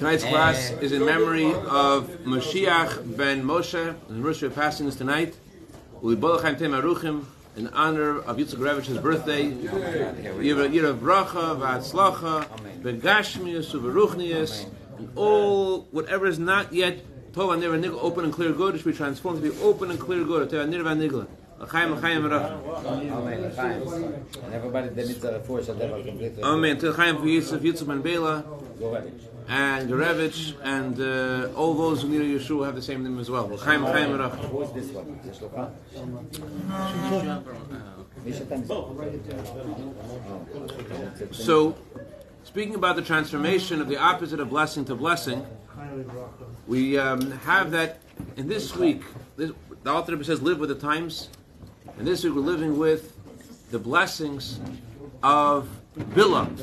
Tonight's class is in memory of Moshiach ben Moshe, the anniversary of passing us tonight. In honor of Yitzchak's birthday, year of bracha, v'atzlacha, v'gashmius, v'ruchnius, and all whatever is not yet tov and nirva nigla, open and clear good, should be transformed to be open and clear good. Tov and nirva nigla. Amen. And everybody that needs that force shall never completely. Amen. To Chaim for Yosef, Yitzchak and Bela, and Rebbe, and all those who need Yeshua have the same name as well. Who is this one? The Shulchan? So, speaking about the transformation of the opposite of blessing to blessing, we have that in this week. The author Rebbe says, live with the times. And this week we're living with the blessings of Bilaam.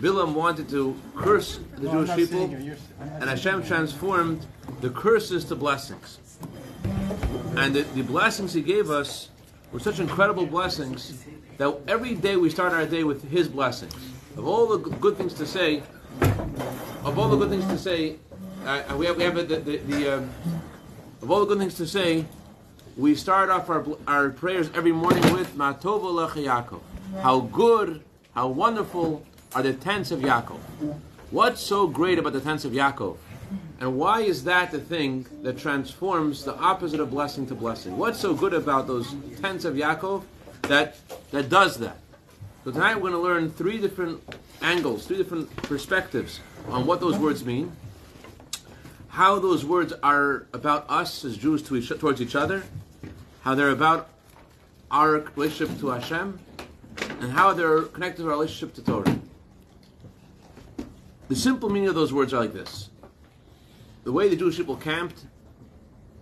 Bilaam wanted to curse the Jewish people, and Hashem transformed the curses to blessings. And the blessings He gave us were such incredible blessings that every day we start our day with His blessings. Of all the good things to say, of all the good things to say, we start off our prayers every morning with Ma Tovu Lecha Yaakov. How good, how wonderful are the tents of Yaakov. What's so great about the tents of Yaakov? And why is that the thing that transforms the opposite of blessing to blessing? What's so good about those tents of Yaakov that does that? So tonight we're going to learn three different angles, three different perspectives on what those words mean, how those words are about us as Jews towards each other, how they're about our relationship to Hashem, and how they're connected to our relationship to Torah. The simple meaning of those words are like this. The way the Jewish people camped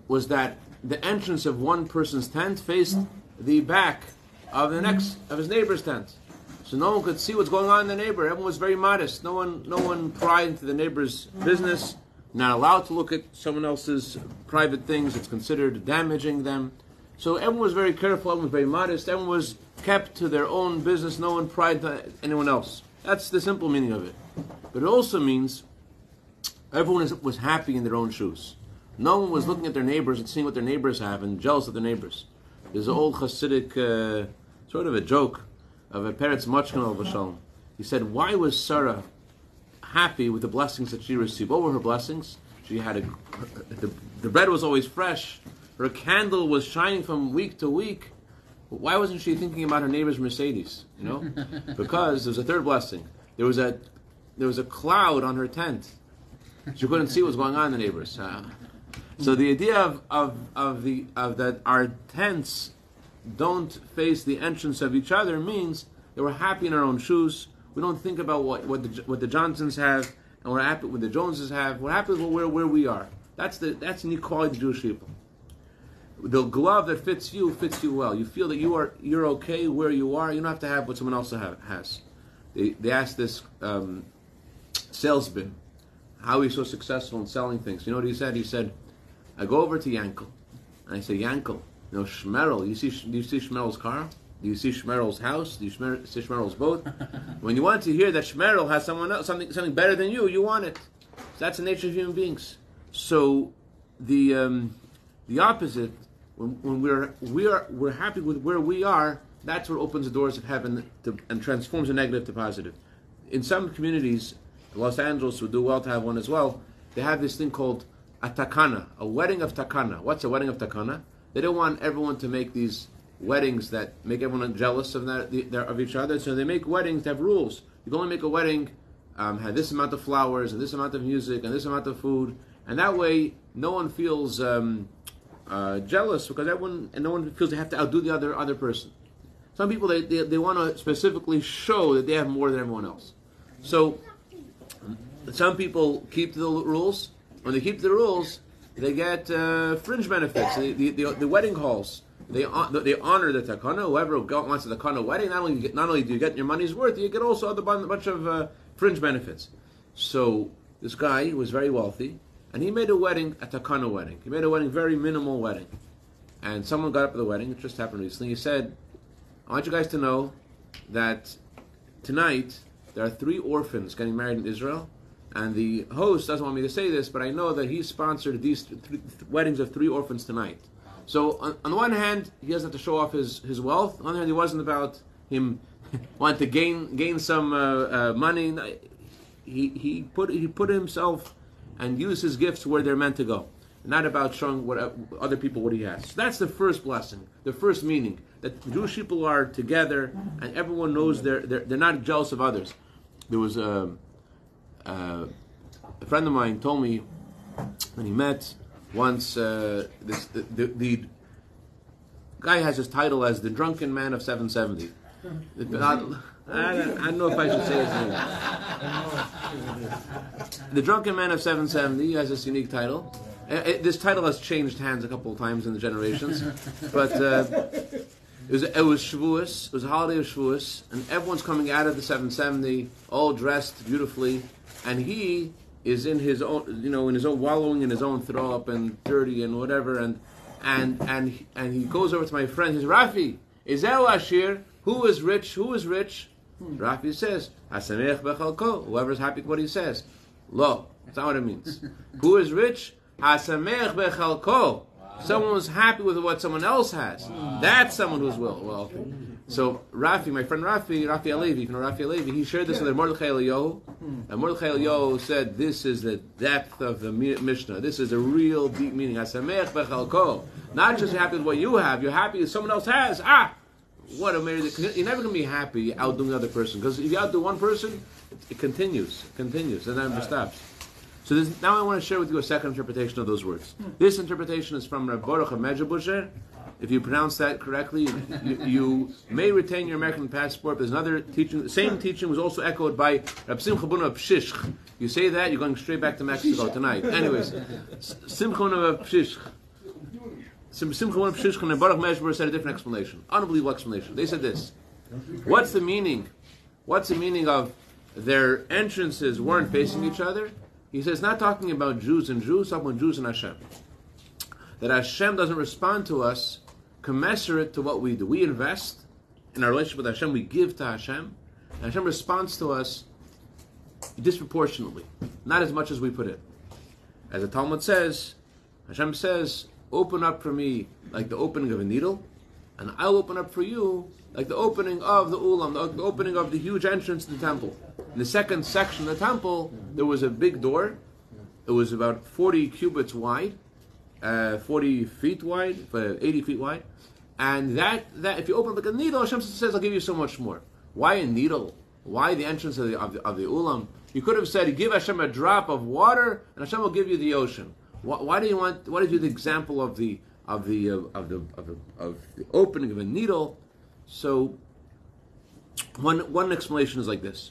was that the entrance of one person's tent faced the back of his neighbor's tent. So no one could see what's going on in the neighbor. Everyone was very modest. No one pried into the neighbor's business. Not allowed to look at someone else's private things. It's considered damaging them. So everyone was very careful. Everyone was very modest. Everyone was kept to their own business. No one pried to anyone else. That's the simple meaning of it. But it also means everyone was happy in their own shoes. No one was looking at their neighbors and seeing what their neighbors have and jealous of their neighbors. There's an old Hasidic sort of a joke of a Peretz Machkin al Vashon. He said, why was Sarah happy with the blessings that she received? What were her blessings? She had the bread was always fresh. Her candle was shining from week to week. Why wasn't she thinking about her neighbor's Mercedes? You know, because there's a third blessing. There was a cloud on her tent. She couldn't see what was going on in the neighbors. So the idea of that our tents don't face the entrance of each other means that we're happy in our own shoes. We don't think about what the Johnsons have and what happened with the Joneses have. What happens where we are. That's an equality of Jewish people. The glove that fits you well. You feel that you're okay where you are. You don't have to have what someone else has. They asked this salesman how he's so successful in selling things. You know what he said? He said, "I go over to Yankel and I say, Yankel, you know Shmerel. Do you see Shmerel's car? Do you see Shmerel's house? Do you see Shmerel's boat?" When you want to hear that Shmerel has someone else, something better than you, you want it. So that's the nature of human beings. So the opposite, when we're happy with where we are, that's what opens the doors of heaven and transforms the negative to positive. In some communities, Los Angeles would do well to have one as well. They have this thing called a takana, a wedding of takana. What's a wedding of takana? They don't want everyone to make these weddings that make everyone jealous of each other, so they make weddings that have rules. You can only make a wedding have this amount of flowers and this amount of music and this amount of food, and that way no one feels jealous because no one feels they have to outdo the other person. Some people they want to specifically show that they have more than everyone else. So some people keep the rules. When they keep the rules, they get fringe benefits. The wedding halls. They honor the takana. Whoever wants a takana wedding, not only do you get your money's worth, you get also a bunch of fringe benefits. So this guy was very wealthy, and he made a wedding, a takana wedding. He made a wedding, very minimal wedding. And someone got up at the wedding. It just happened recently. He said, "I want you guys to know that tonight there are 3 orphans getting married in Israel. and the host doesn't want me to say this, but I know that he sponsored these weddings of 3 orphans tonight. So on the one hand, he doesn't have to show off his wealth. On the other hand, it wasn't about him wanting to gain some money. He put himself and used his gifts where they're meant to go, not about showing what other people what he has. So that's the first blessing, the first meaning, that the Jewish people are together and everyone knows they're not jealous of others. There was a friend of mine told me when he met once the guy has his title as the drunken man of 770. I don't know if I should say his name. The drunken man of 770 has this unique title. This title has changed hands a couple of times in the generations, but it was Shavuos. It was a holiday of Shavuos, and everyone's coming out of the 770, all dressed beautifully, and he is in his own, wallowing in his own throw up and dirty and whatever, and he goes over to my friend. He says, "Rafi, is that Ashir? Who is rich? Who is rich?" Rafi says, "Hasamech bechalko." Whoever's happy with what he says. Lo, that's not what it means. Who is rich? Hasamech bechalko. Someone who's happy with what someone else has. Wow. That's someone who's wealthy. So Rafi, my friend Rafi Alevi, you know Rafi Alevi, he shared this with Mordechai Eliyahu. And Mordechai Eliyahu said, this is the depth of the Mishnah. This is a real deep meaning. Hasamech bechalko. Not just happy with what you have, you're happy with someone else has. What amazing! You're never going to be happy outdoing another person, because if you outdo one person, it continues, and then it stops. So now I want to share with you a second interpretation of those words. This interpretation is from Reb Boruch of. If you pronounce that correctly, you may retain your American passport. But there's another teaching. The same teaching was also echoed by Reb Simcha Bunim of Peshischa. You say that, you're going straight back to Mexico tonight. Anyways, Simcha Bunim of Peshischa. Simcha Bunim of Peshischa and Baruch Meishmar said a different explanation. Unbelievable explanation. They said this. What's the meaning? What's the meaning of their entrances weren't facing each other? He says, not talking about Jews and Jews, talking about Jews and Hashem. That Hashem doesn't respond to us commensurate to what we do. We invest in our relationship with Hashem, we give to Hashem, and Hashem responds to us disproportionately, not as much as we put in. As the Talmud says, Hashem says, open up for me like the opening of a needle, and I'll open up for you like the opening of the ulam, the opening of the huge entrance to the temple. In the second section of the temple, there was a big door. It was about 40 cubits wide, 40 feet wide, 80 feet wide. And that if you open up like a needle, Hashem says, I'll give you so much more. Why a needle? Why the entrance of the ulam? You could have said, give Hashem a drop of water, and Hashem will give you the ocean. Why do you want? Why did you do the example of the opening of a needle? So one explanation is like this.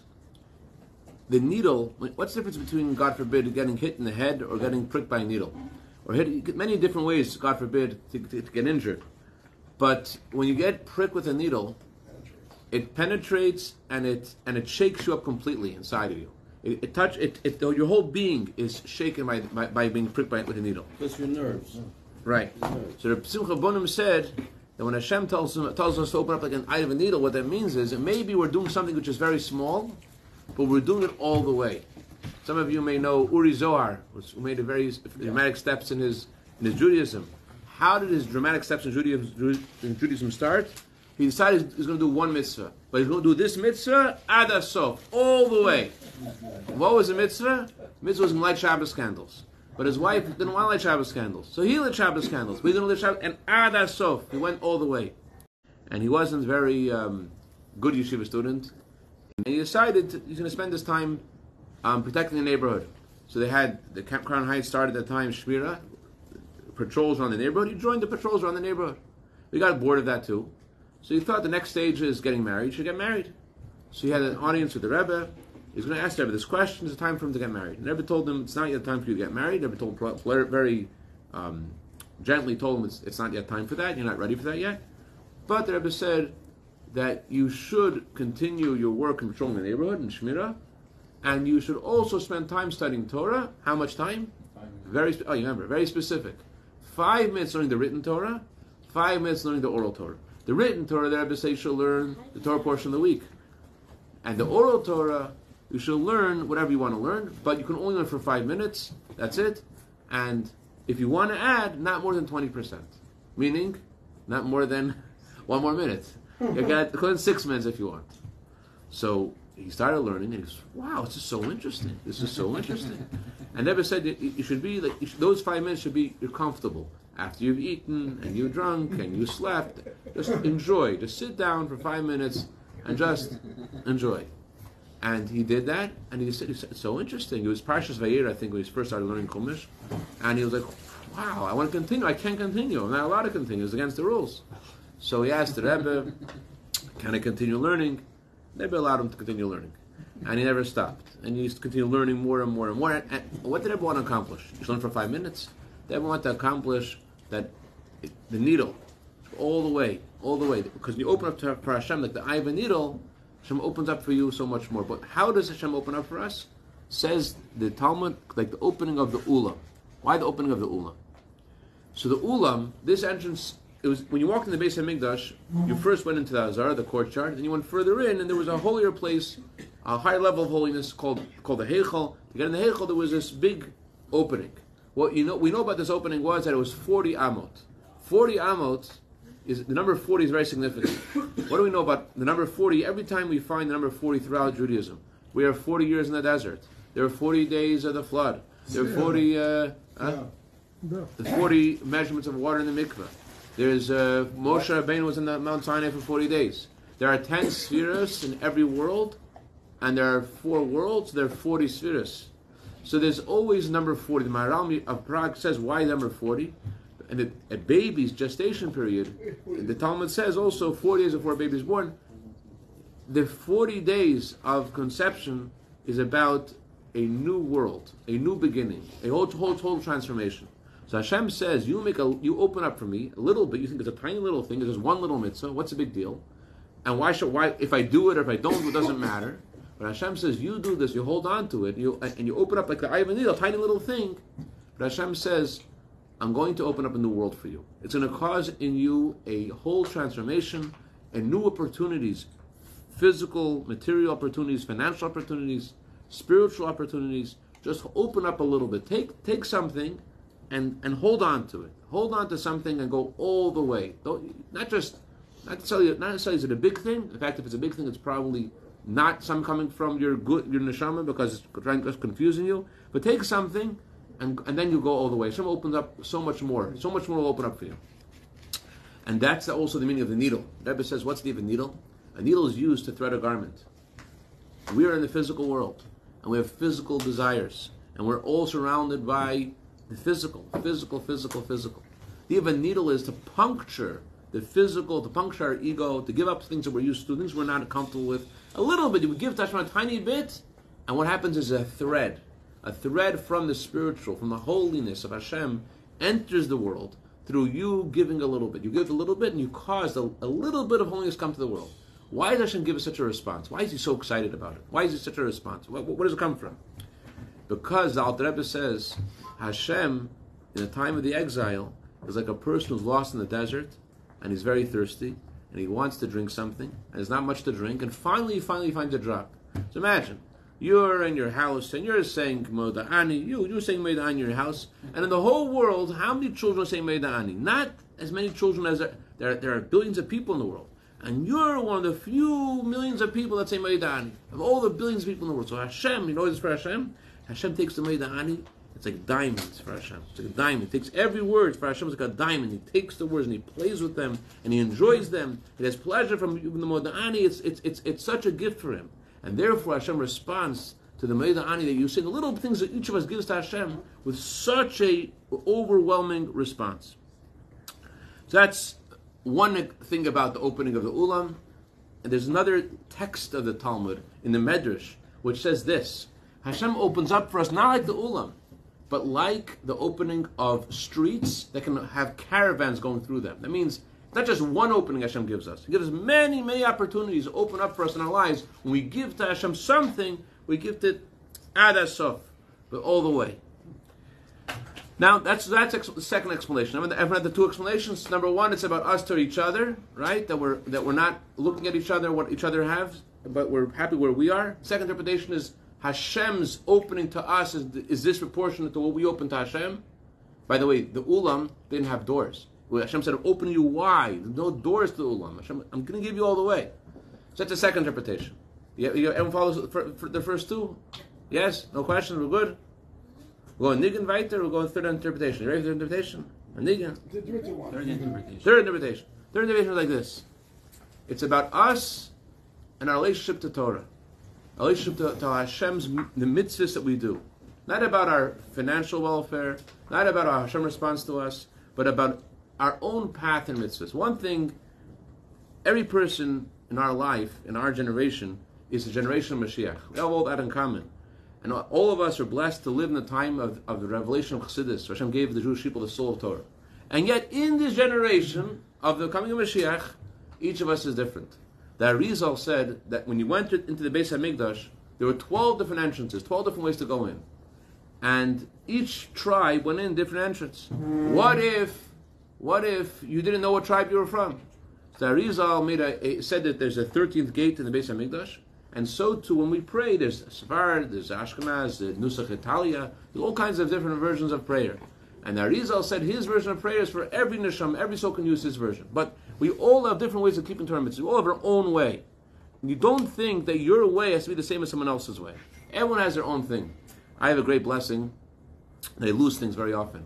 The needle, what's the difference between, God forbid, getting hit in the head or getting pricked by a needle? Or hit many different ways, God forbid, to get injured. But when you get pricked with a needle, it penetrates and it shakes you up completely inside of you. Your whole being is shaken by being pricked with a needle. Plus your nerves. Right. So the Simcha Bunim said that when Hashem tells us to open up like an eye of a needle, what that means is that maybe we're doing something which is very small, but we're doing it all the way. Some of you may know Uri Zohar, who made a very dramatic steps in his Judaism. How did his dramatic steps in Judaism start? He decided he's going to do one mitzvah. But he's going to do this mitzvah, ad asof, all the way. What was the mitzvah? The mitzvah was to light Shabbos candles. But his wife didn't want to light Shabbos candles. So he lit Shabbos candles. But he didn't lit Shabbos, and ad asof, he went all the way. And he wasn't very good yeshiva student. And he decided he's going to spend his time protecting the neighborhood. So they had the Crown Heights started at that time, Shmira, patrols around the neighborhood. He joined the patrols around the neighborhood. He got bored of that too. So he thought the next stage is getting married. He should get married. So he had an audience with the Rebbe. He was going to ask the Rebbe this question. It's time for him to get married. And the Rebbe told him, it's not yet time for you to get married. The Rebbe very gently told him, it's not yet time for that. You're not ready for that yet. But the Rebbe said that you should continue your work in patrolling the neighborhood in Shmira, and you should also spend time studying Torah. How much time? 5 minutes. Very specific. 5 minutes learning the written Torah, 5 minutes learning the oral Torah. The written Torah, the Rebbe says, you should learn the Torah portion of the week. And the oral Torah, You should learn whatever you want to learn, but you can only learn for 5 minutes. That's it. And if you want to add, not more than 20%. Meaning, not more than 1 more minute. You got 6 minutes if you want. So he started learning, and he goes, "Wow, this is so interesting. This is so interesting." And Rebbe said, "You should be like those 5 minutes should be you're comfortable after you've eaten and you drunk and you slept. Just enjoy. Just sit down for 5 minutes and just enjoy." And he did that, and he said, "It's so interesting." It was Parshas Vayeira, I think, when he first started learning Kumash, and he was like, "Wow, I want to continue. I can't continue. I'm not allowed to continue. It's against the rules." So he asked the Rebbe, "Can I continue learning?" The Rebbe allowed him to continue learning, and he never stopped. And he used to continue learning more and more and more. And what did Rebbe want to accomplish? He learned for 5 minutes. The Rebbe wanted to accomplish that the needle all the way, because you open up to for Hashem like the eye of a needle. Hashem opens up for you so much more. But how does Hashem open up for us? Says the Talmud, like the opening of the ulam. Why the opening of the ulam? So the ulam, this entrance. It was when you walked in the Beis HaMikdash, you first went into the Arizal, the courtyard, then you went further in, and there was a holier place, a higher level of holiness called the Heichal. To get in the Heichal, there was this big opening. What we know about this opening was that it was 40 amot. 40 amot is the number 40 is very significant. What do we know about the number 40? Every time we find the number 40 throughout Judaism, we have 40 years in the desert. There are 40 days of the flood. There are 40 measurements of water in the mikveh. There's Moshe Rabbeinu was in the Mount Sinai for 40 days. There are 10 spheres in every world, and there are 4 worlds. There are 40 spheres. So there's always number 40. The Maharal of Prague says, why number 40? And a baby's gestation period, the Talmud says also 40 days before a baby is born. The 40 days of conception is about a new world, a new beginning, a whole total transformation. So Hashem says, you open up for me a little bit. You think it's a tiny little thing. There's one little mitzvah. What's the big deal? And why if I do it or if I don't, it doesn't matter. But Hashem says, you do this. You hold on to it. And you open up like the eye of a needle, a tiny little thing. But Hashem says, I'm going to open up a new world for you. It's going to cause in you a whole transformation and new opportunities, physical, material opportunities, financial opportunities, spiritual opportunities. Just open up a little bit. Take something. And hold on to it. Hold on to something and go all the way. Not necessarily is it a big thing. In fact, if it's a big thing, it's probably not some coming from your neshama because it's confusing you. But take something and then you go all the way. Hashem opens up so much more. So much more will open up for you. And that's also the meaning of the needle. Rebbe says, what's the needle? A needle is used to thread a garment. We are in the physical world and we have physical desires and we're all surrounded by the physical. The idea of a needle is to puncture the physical, to puncture our ego, to give up things that we're used to, things we're not comfortable with. A little bit, you give Hashem a tiny bit, and what happens is a thread from the spiritual, from the holiness of Hashem, enters the world through you giving a little bit. You give a little bit, and you cause a little bit of holiness come to the world. Why does Hashem give us such a response? Why is He so excited about it? Why is it such a response? Where does it come from? Because the Alter Rebbe says, Hashem, in the time of the exile, is like a person who's lost in the desert, and he's very thirsty, and he wants to drink something, and there's not much to drink, and finally he finds a drop. So imagine, you're in your house, and you're saying meidani, you're saying meidani in your house, and in the whole world, how many children are saying meidani? Not as many children as there are billions of people in the world, and you're one of the few millions of people that say meidani, of all the billions of people in the world. So Hashem, you know this for Hashem? Hashem takes the meidani. It's like diamonds for Hashem. It's like a diamond. He takes every word for Hashem. It's like a diamond. He takes the words and he plays with them and he enjoys them. He has pleasure from the meidani. It's such a gift for him. And therefore Hashem responds to the meidani that you sing. The little things that each of us gives to Hashem with such a overwhelming response. So that's one thing about the opening of the ulam. And there's another text of the Talmud in the Medrash which says this. Hashem opens up for us not like the ulam, but like the opening of streets that can have caravans going through them. That means it's not just one opening Hashem gives us. He gives us many, many opportunities to open up for us in our lives. When we give to Hashem something, we give it ad asaf, but all the way. Now, that's the second explanation. I've had the two explanations. Number one, it's about us to each other, right? That we're not looking at each other, what each other have, but we're happy where we are. Second interpretation is Hashem's opening to us is disproportionate to what we open to Hashem. By the way, the ulam didn't have doors. Hashem said, I'm opening you wide. There's no doors to the ulam. Hashem, I'm going to give you all the way. So that's the second interpretation. Everyone follows the first two? Yes? No questions? We're good? We're going Nigan Viter, we're going third interpretation. You ready for the interpretation? Nigan? Third interpretation. Third interpretation is like this. It's about us and our relationship to Torah. Our relationship to Hashem's, the mitzvahs that we do. Not about our financial welfare, not about our Hashem response to us, but about our own path in mitzvahs. One thing, every person in our life, in our generation, is the generation of Mashiach. We have all that in common. And all of us are blessed to live in the time of the revelation of Chassidus. Hashem gave the Jewish people the soul of Torah. And yet, in this generation of the coming of Mashiach, each of us is different. The Arizal said that when you went into the Beis HaMikdash, there were 12 different entrances, 12 different ways to go in. And each tribe went in a different entrance. What if you didn't know what tribe you were from? The Arizal said that there's a 13th gate in the Beis HaMikdash, and so too when we pray, there's Sfarad, there's Ashkenaz, there's Nusach Italia, there's all kinds of different versions of prayer. And the Arizal said his version of prayer is for every neshama, every soul can use his version. But we all have different ways of keeping Torah mitzvahs. We all have our own way. And you don't think that your way has to be the same as someone else's way. Everyone has their own thing. I have a great blessing. They lose things very often.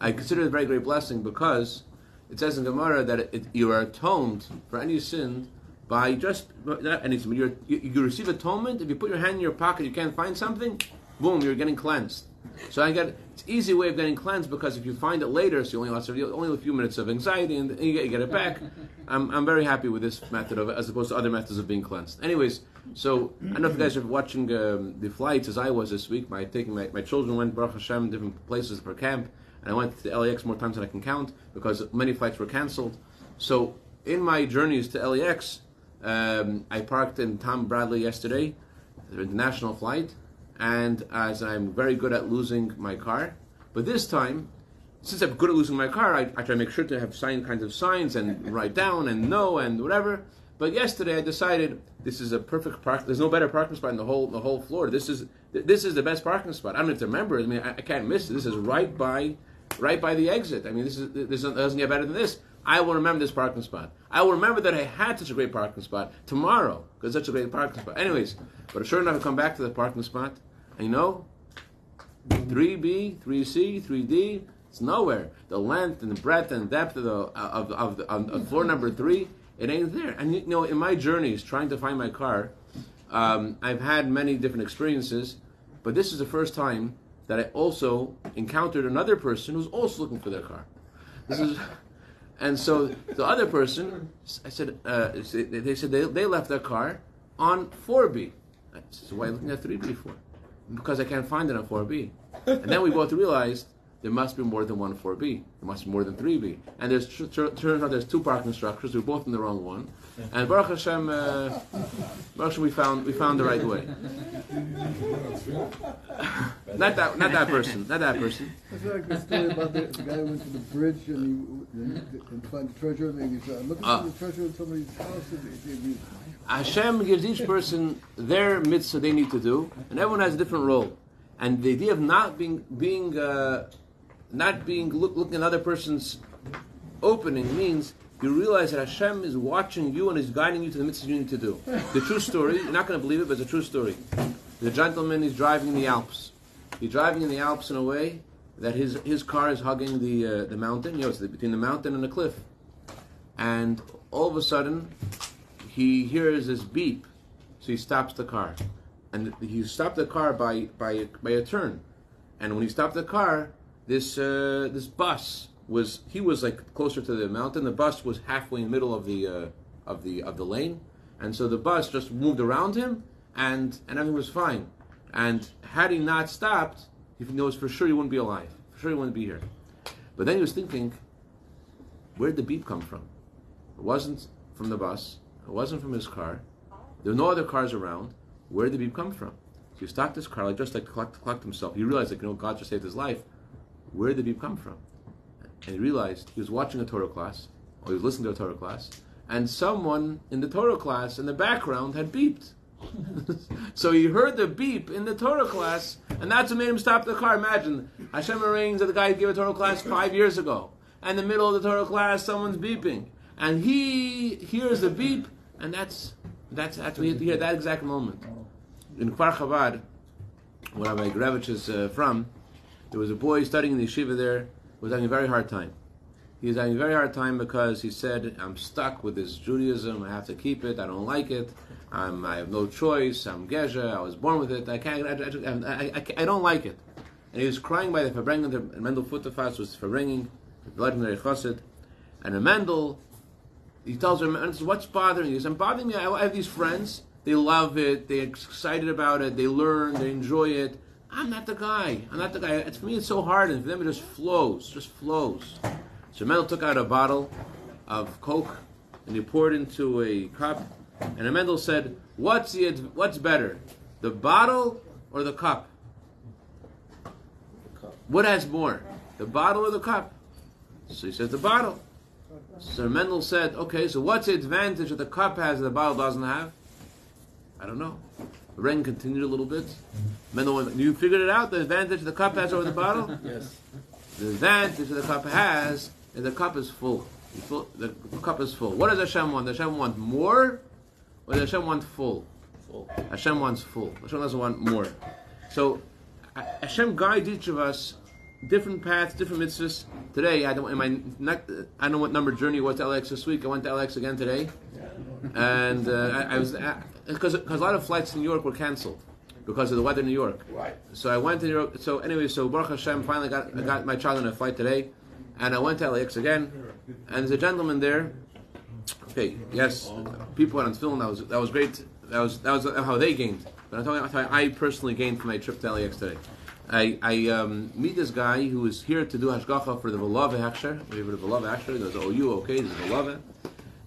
I consider it a very great blessing because it says in Gemara that you are atoned for any sin by just not any sin. You receive atonement. If you put your hand in your pocket, you can't find something, boom, you're getting cleansed. So it's an easy way of getting cleansed because if you find it later, so you only have a few minutes of anxiety and you get it back. I'm very happy with this method as opposed to other methods of being cleansed. Anyways, so I don't know if you guys are watching the flights as I was this week. My children went, Baruch Hashem, different places for camp. And I went to LAX more times than I can count because many flights were canceled. So in my journeys to LAX, I parked in Tom Bradley yesterday, the international flight. And as I'm very good at losing my car, but this time, since I'm good at losing my car, I try to make sure to have kinds of signs and write down and know and whatever. But yesterday I decided this is a perfect park. There's no better parking spot in the whole Florida. This is the best parking spot. I don't have to remember. I can't miss it. This is right by the exit. This doesn't get better than this. I will remember this parking spot. I will remember that I had such a great parking spot tomorrow because such a great parking spot. Anyways, but sure enough, I come back to the parking spot. And 3B, 3C, 3D, it's nowhere. The length and the breadth and depth of floor number 3, it ain't there. And in my journeys trying to find my car, I've had many different experiences, but this is the first time that I also encountered another person who's also looking for their car. And so the other person, I said, they said they left their car on 4B. I said, why are you looking at 3B for? Because I can't find it on 4B. And then we both realized there must be more than one 4B. There must be more than 3B. And turns out there's two parking structures. We're both in the wrong one. And Baruch Hashem, we found the right way. Not that person. That's like the story about the guy who went to the bridge and found the treasure. And he said, I'm looking for the treasure in somebody's house. Hashem gives each person their mitzvah they need to do, and everyone has a different role. And the idea of not being looking at another person's opening means you realize that Hashem is watching you and is guiding you to the mitzvahs you need to do. The true story, you're not going to believe it, but it's a true story. The gentleman is driving in the Alps. He's driving in the Alps in a way that his car is hugging the mountain. It's between the mountain and the cliff. And all of a sudden, he hears this beep, so he stops the car. And he stopped the car by a turn. And when he stopped the car, this bus was like closer to the mountain. The bus was halfway in the middle of the lane, and so the bus just moved around him, and everything was fine. And had he not stopped, he knows for sure he wouldn't be alive. For sure he wouldn't be here. But then he was thinking, where did the beep come from? It wasn't from the bus. It wasn't from his car. There were no other cars around. Where did the beep come from? So he stopped his car, clocked himself. He realized God just saved his life. Where did the beep come from? And he realized he was watching a Torah class, or he was listening to a Torah class, and someone in the Torah class in the background had beeped. So he heard the beep in the Torah class, and that's what made him stop the car. Imagine, Hashem arranged that the guy gave a Torah class 5 years ago, and in the middle of the Torah class, someone's beeping, and he hears the beep, and that's what you have to hear, that exact moment. In Kfar Chabad, where Rabbi Gravitch is from, there was a boy studying in the yeshiva there who was having a very hard time. He was having a very hard time because he said, I'm stuck with this Judaism, I have to keep it, I don't like it, I have no choice, I'm Geshe, I was born with it, I don't like it. And he was crying by the Fabrengen, the Mendel Futterfass was Fabrengen, the legendary Chassid, and the Mendel, he tells him, what's bothering you? He says, I'm bothering me, I have these friends, they love it, they're excited about it, they learn, they enjoy it. I'm not the guy. It's, for me, it's so hard, and for them it just flows, So Mendel took out a bottle of Coke and he poured into a cup, and Mendel said, what's better, the bottle or the cup? What has more, the bottle or the cup? So he said, the bottle. So Mendel said, okay, so what's the advantage that the cup has that the bottle doesn't have? I don't know. Ren continued a little bit. Mendel went, you figured it out, the advantage the cup has over the bottle? Yes. The advantage the cup has is the cup is full. The cup is full. What does Hashem want? Does Hashem want more, or does Hashem want full? Full. Hashem wants full. Hashem doesn't want more. So Hashem guides each of us different paths, different mitzvahs. Today, I don't know what number journey was to LAX this week. I went to LAX again today, and I was because a lot of flights to New York were canceled because of the weather in New York. Right. So I went to New York. So anyway, so Baruch Hashem, finally I got my child on a flight today, and I went to LAX again, and there's a gentleman there. Okay, yes, people went on tefillin. That was great. That was how they gained. But I personally gained from my trip to LAX today. I meet this guy who is here to do hashgacha for the Velava Hechsher. There's OU, okay, there's Velava.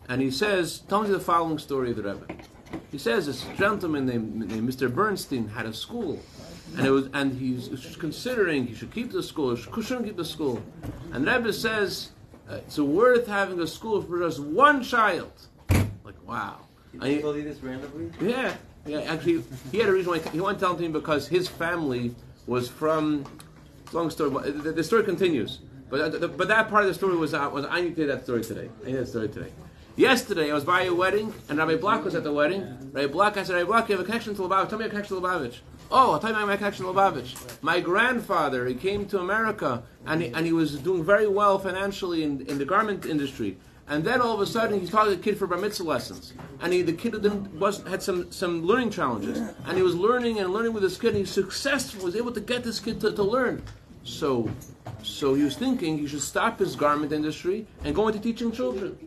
And he says, tell me the following story of the Rebbe. He says this gentleman named Mr. Bernstein had a school, and he's considering he should keep the school, he shouldn't keep the school. And the Rebbe says it's worth having a school for just one child. Like, wow. Did he tell you this randomly? Yeah. Actually, he had a reason why he wanted to tell him, because his family was from. Long story. The story continues, but that part of the story was I need to tell that story today. Yesterday, I was by a wedding, and Rabbi Block was at the wedding. Rabbi Block, I said, Rabbi Block, you have a connection to Lubavitch. Tell me your connection to Lubavitch. Oh, I'll tell you my connection to Lubavitch. My grandfather, he came to America, and he was doing very well financially in the garment industry. And then all of a sudden, he taught a kid for bar mitzvah lessons. And the kid had some learning challenges. And he was learning with this kid, and he successfully was able to get this kid to learn. So he was thinking he should stop his garment industry and go into teaching children.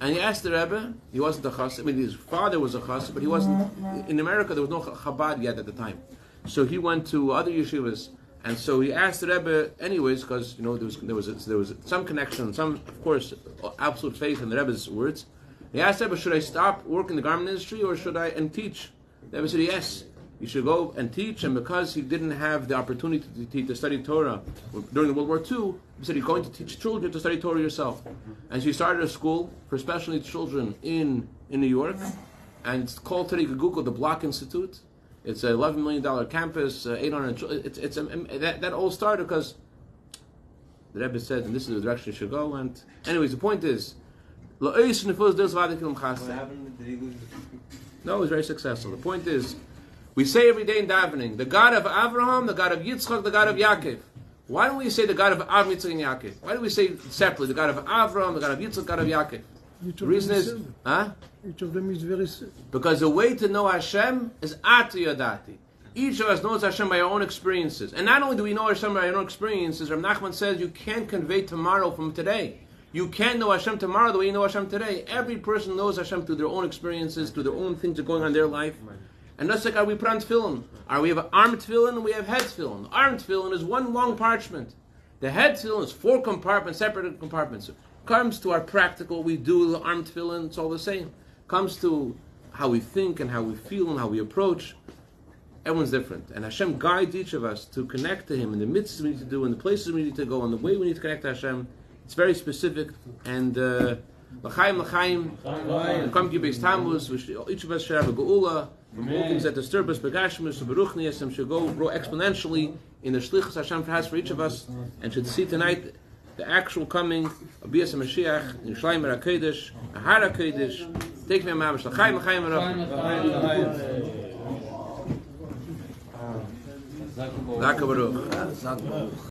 And he asked the Rebbe, he wasn't a chassid, his father was a chassid, but he wasn't, in America there was no Chabad yet at the time. So he went to other yeshivas, and so he asked the Rebbe anyways, because there was some connection, some, of course, absolute faith in the Rebbe's words. He asked the Rebbe, should I stop work in the garment industry, or should I, and teach? The Rebbe said, yes, you should go and teach, and because he didn't have the opportunity to study Torah during World War II, he said, you're going to teach children to study Torah yourself. And so he started a school for special needs children in New York, and it's called today, you could Google, the Block Institute. It's a $11 million campus, 800 children. That all started because the Rebbe said, and this is the direction you should go. And anyways, the point is, what happened? Did he lose? No, he was very successful. The point is, we say every day in davening, the God of Avraham, the God of Yitzchak, the God of Yaakov. Why don't we say the God of Avraham, Yitzchak, and Yaakov? Why do we say separately, the God of Avraham, the God of Yitzchak, the God of Yaakov? The reason is, each of them is very simple. Because the way to know Hashem is ati yadati. Each of us knows Hashem by our own experiences. And not only do we know Hashem by our own experiences, Rav Nachman says you can't convey tomorrow from today. You can't know Hashem tomorrow the way you know Hashem today. Every person knows Hashem through their own experiences, through their own things that are going on in their life. And that's like, we put on tefillin. We have arm tefillin and we have head tefillin. Arm tefillin is one long parchment. The head tefillin is four compartments, separate compartments. It comes to our practical, we do the arm tefillin, it's all the same. It comes to how we think and how we feel and how we approach. Everyone's different. And Hashem guides each of us to connect to Him in the mitzvahs we need to do, in the places we need to go, and the way we need to connect to Hashem. It's very specific, and l'chaim, l'chaim, each of us should have a geula. Remove things that disturb us. Begashmus, Baruch Hashem should grow exponentially in the shlichus Hashem has for each of us, and should see tonight the actual coming of Bias Mashiach, Yerushalayim Harakodesh, Ahar Hakodesh. Take me a mamish l'chaim l'chaim Baruch.